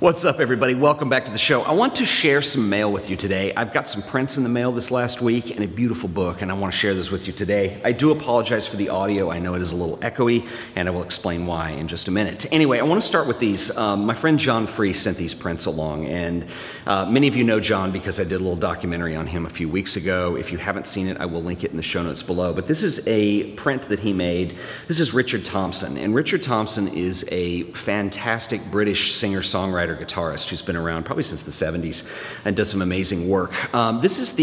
What's up everybody, welcome back to the show. I want to share some mail with you today. I've got some prints in the mail this last week and a beautiful book, and I want to share this with you today. I do apologize for the audio. I know it is a little echoey, and I will explain why in just a minute. Anyway, I want to start with these. My friend John Free sent these prints along, and many of you know John because I did a little documentary on him a few weeks ago. If you haven't seen it, I will link it in the show notes below. But this is a print that he made. This is Richard Thompson, and Richard Thompson is a fantastic British singer-songwriter, guitarist who's been around probably since the 70s and does some amazing work. This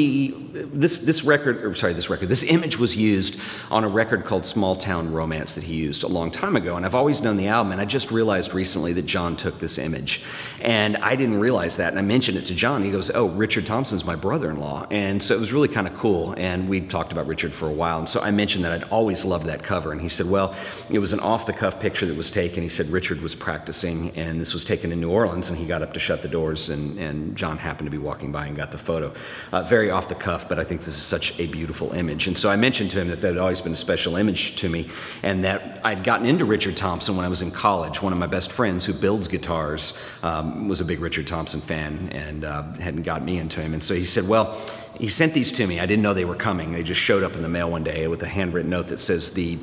image was used on a record called Small Town Romance that he used a long time ago, and I've always known the album, and I just realized recently that John took this image, and I didn't realize that, and I mentioned it to John. He goes, "Oh, Richard Thompson's my brother-in-law," and so it was really kind of cool, and we'd talked about Richard for a while, and so I mentioned that I'd always loved that cover, and he said, well, it was an off-the-cuff picture that was taken. He said Richard was practicing, and this was taken in New Orleans, and he got up to shut the doors, and John happened to be walking by and got the photo. Very off the cuff, but I think this is such a beautiful image. And so I mentioned to him that that had always been a special image to me, and that I'd gotten into Richard Thompson when I was in college. One of my best friends who builds guitars was a big Richard Thompson fan and hadn't got me into him. And so he said, well, he sent these to me. I didn't know they were coming. They just showed up in the mail one day with a handwritten note that says, the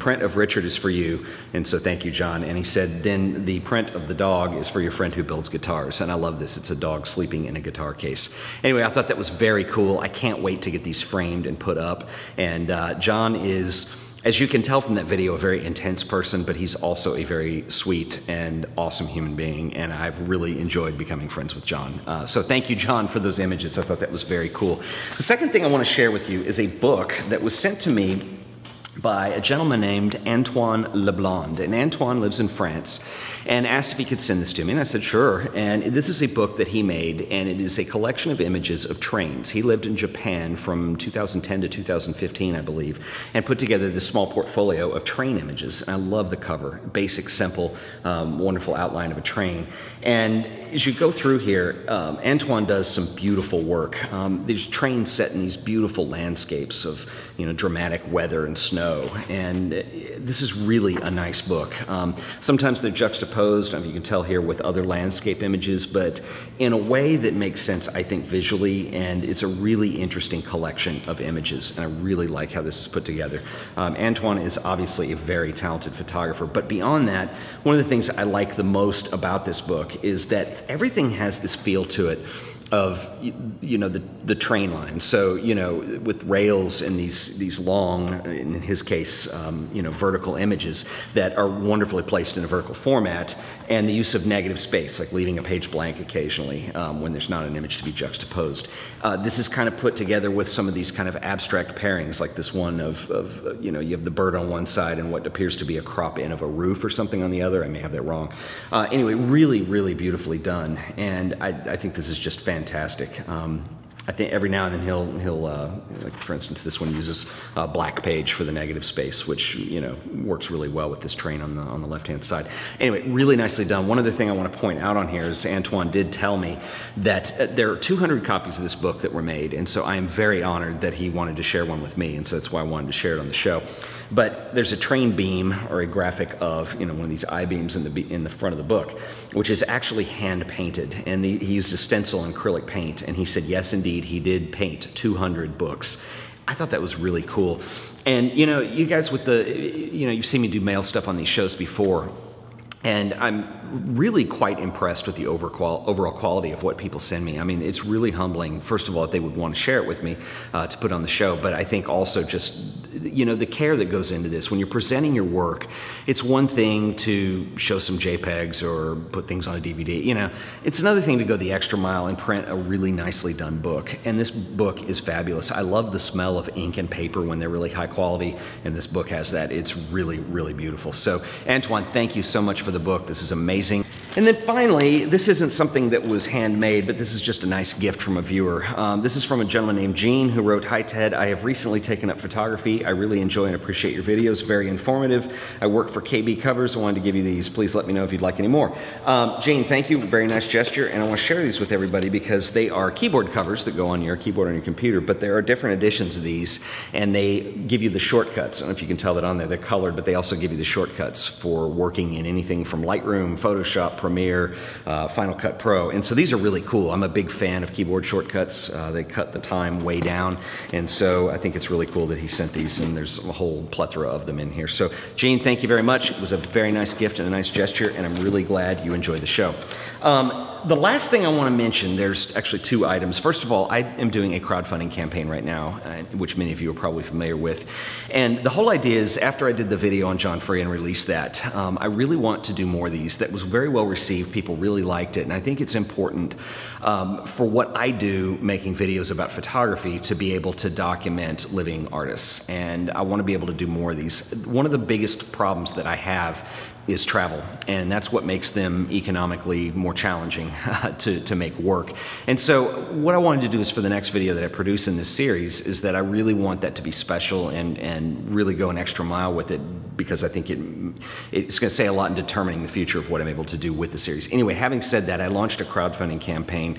print of Richard is for you, and so thank you, John. And he said, then the print of the dog is for your friend who builds guitars. And I love this. It's a dog sleeping in a guitar case. Anyway, I thought that was very cool. I can't wait to get these framed and put up. And John is, as you can tell from that video, a very intense person, but he's also a very sweet and awesome human being, and I've really enjoyed becoming friends with John. So thank you, John, for those images. I thought that was very cool. The second thing I want to share with you is a book that was sent to me by a gentleman named Antoine Leblond. And Antoine lives in France and asked if he could send this to me, and I said sure. And this is a book that he made, and it is a collection of images of trains. He lived in Japan from 2010 to 2015, I believe, and put together this small portfolio of train images. And I love the cover. Basic, simple, wonderful outline of a train. And as you go through here, Antoine does some beautiful work. There's trains set in these beautiful landscapes of, you know, dramatic weather and snow. And this is really a nice book. Sometimes they're juxtaposed, you can tell here, with other landscape images, but in a way that makes sense, I think, visually, and it's a really interesting collection of images, and I really like how this is put together. Antoine is obviously a very talented photographer, but beyond that, one of the things I like the most about this book is that everything has this feel to it of, you know, the train lines. So, you know, with rails and these long, in his case, you know, vertical images that are wonderfully placed in a vertical format, and the use of negative space, like leaving a page blank occasionally when there's not an image to be juxtaposed. This is kind of put together with some of these kind of abstract pairings, like this one of you know, you have the bird on one side and what appears to be a crop in of a roof or something on the other. I may have that wrong. Anyway, really, really beautifully done, and I think this is just fantastic. I think every now and then he'll like, for instance, this one uses a black page for the negative space, which, you know, works really well with this train on the left-hand side. Anyway, really nicely done. One other thing I want to point out on here is Antoine did tell me that there are 200 copies of this book that were made, and so I am very honored that he wanted to share one with me, and so that's why I wanted to share it on the show. But there's a train beam or a graphic of, you know, one of these I-beams in the front of the book, which is actually hand-painted, and he used a stencil and acrylic paint, and he said, yes, indeed, he did paint 200 books. I thought that was really cool. And, you know, you guys with the, you know, you've seen me do mail stuff on these shows before, and I'm really quite impressed with the overall quality of what people send me. I mean, it's really humbling, first of all, that they would want to share it with me to put on the show, but I think also just, you know, the care that goes into this. When you're presenting your work, it's one thing to show some JPEGs or put things on a DVD, you know. It's another thing to go the extra mile and print a really nicely done book. And this book is fabulous. I love the smell of ink and paper when they're really high quality, and this book has that. It's really, really beautiful. So, Antoine, thank you so much for the book. This is amazing. And then finally, this isn't something that was handmade, but this is just a nice gift from a viewer. This is from a gentleman named Gene who wrote, "Hi Ted, I have recently taken up photography. I really enjoy and appreciate your videos. Very informative. I work for KB Covers. I wanted to give you these. Please let me know if you'd like any more." Gene, thank you. Very nice gesture. And I want to share these with everybody because they are keyboard covers that go on your keyboard on your computer, but there are different editions of these, and they give you the shortcuts. I don't know if you can tell that on there. They're colored, but they also give you the shortcuts for working in anything from Lightroom, Photoshop, Premiere, Final Cut Pro. And so these are really cool. I'm a big fan of keyboard shortcuts. They cut the time way down. And so I think it's really cool that he sent these, and there's a whole plethora of them in here. So Gene, thank you very much. It was a very nice gift and a nice gesture, and I'm really glad you enjoyed the show. The last thing I want to mention, there's actually two items. First of all, I am doing a crowdfunding campaign right now, which many of you are probably familiar with. And the whole idea is, after I did the video on John Free and released that, I really want to do more of these. That was very well received. People really liked it. And I think it's important for what I do, making videos about photography, to be able to document living artists. And I want to be able to do more of these. One of the biggest problems that I have is travel, and that's what makes them economically more challenging to make work. And so what I wanted to do is, for the next video that I produce in this series, is that I really want that to be special and really go an extra mile with it, because I think it's going to say a lot in determining the future of what I'm able to do with the series. Anyway, having said that, I launched a crowdfunding campaign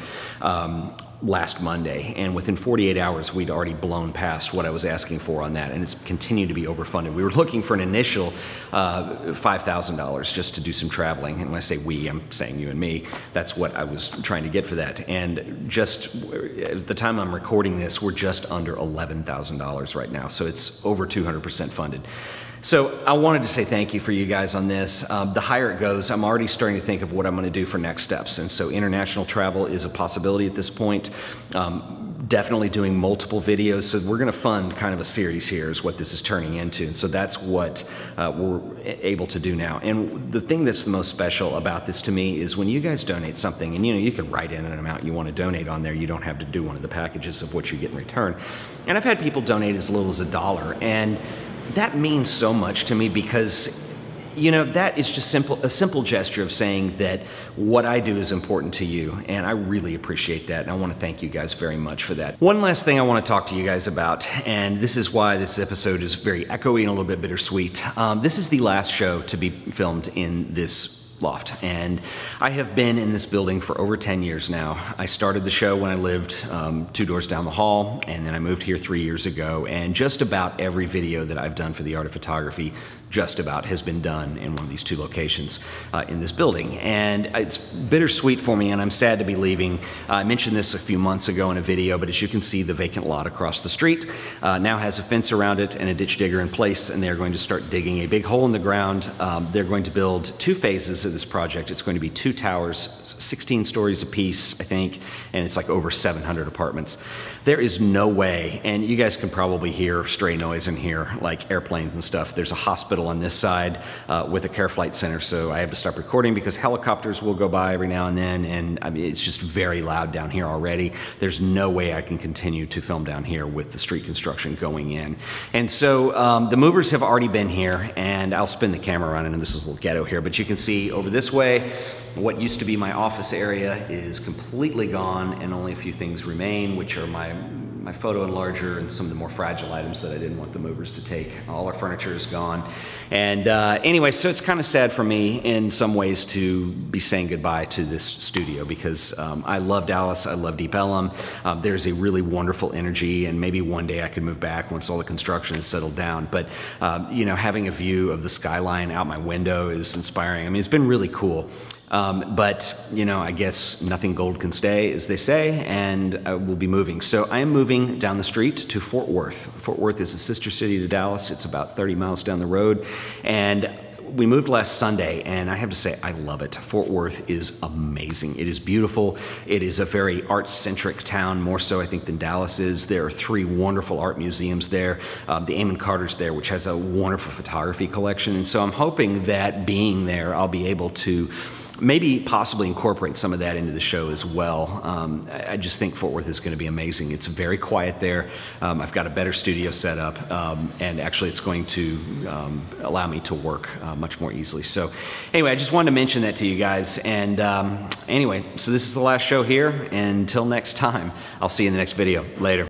last Monday, and within 48 hours we'd already blown past what I was asking for on that, and it's continued to be overfunded. We were looking for an initial $5,000 just to do some traveling, and when I say we, I'm saying you and me. That's what I was trying to get for that, and just at the time I'm recording this, we're just under $11,000 right now, so it's over 200% funded. So I wanted to say thank you for you guys on this. The higher it goes, I'm already starting to think of what I'm going to do for next steps. And so international travel is a possibility at this point. Definitely doing multiple videos. So we're going to fund kind of a series here is what this is turning into. And so that's what we're able to do now. And the thing that's the most special about this to me is when you guys donate something, and you know, you can write in an amount you want to donate on there. You don't have to do one of the packages of what you get in return. And I've had people donate as little as $1. And that means so much to me, because you know, that is just a simple gesture of saying that what I do is important to you, and I really appreciate that, and I want to thank you guys very much for that. One last thing I want to talk to you guys about, and this is why this episode is very echoey and a little bit bittersweet. This is the last show to be filmed in this loft, and I have been in this building for over 10 years now. I started the show when I lived 2 doors down the hall, and then I moved here 3 years ago, and just about every video that I've done for The Art of Photography just about has been done in one of these 2 locations in this building. And it's bittersweet for me, and I'm sad to be leaving. I mentioned this a few months ago in a video, but as you can see, the vacant lot across the street now has a fence around it and a ditch digger in place, and they're going to start digging a big hole in the ground. They're going to build 2 phases of this project. It's going to be 2 towers, 16 stories apiece, I think, and it's like over 700 apartments. There is no way, and you guys can probably hear stray noise in here, like airplanes and stuff. There's a hospital on this side with a care flight center, so I have to stop recording because helicopters will go by every now and then, and I mean, it's just very loud down here already. There's no way I can continue to film down here with the street construction going in. And so the movers have already been here, and I'll spin the camera around, and this is a little ghetto here, but you can see over this way, what used to be my office area is completely gone, and only a few things remain, which are my photo enlarger and some of the more fragile items that I didn't want the movers to take. All our furniture is gone. And anyway, so it's kind of sad for me in some ways to be saying goodbye to this studio, because I love Dallas, I love Deep Ellum. There's a really wonderful energy, and maybe one day I could move back once all the construction is settled down. But you know, having a view of the skyline out my window is inspiring. I mean, it's been really cool. But, you know, I guess nothing gold can stay, as they say, and we'll be moving. So I am moving down the street to Fort Worth. Fort Worth is a sister city to Dallas. It's about 30 miles down the road. And we moved last Sunday, and I have to say I love it. Fort Worth is amazing. It is beautiful. It is a very art-centric town, more so I think than Dallas is. There are 3 wonderful art museums there. The Amon Carter's there, which has a wonderful photography collection. And so I'm hoping that being there, I'll be able to maybe possibly incorporate some of that into the show as well. I just think Fort Worth is going to be amazing. It's very quiet there. I've got a better studio set up, and actually it's going to allow me to work much more easily. So anyway, I just wanted to mention that to you guys. And anyway, so this is the last show here. Until next time, I'll see you in the next video. Later.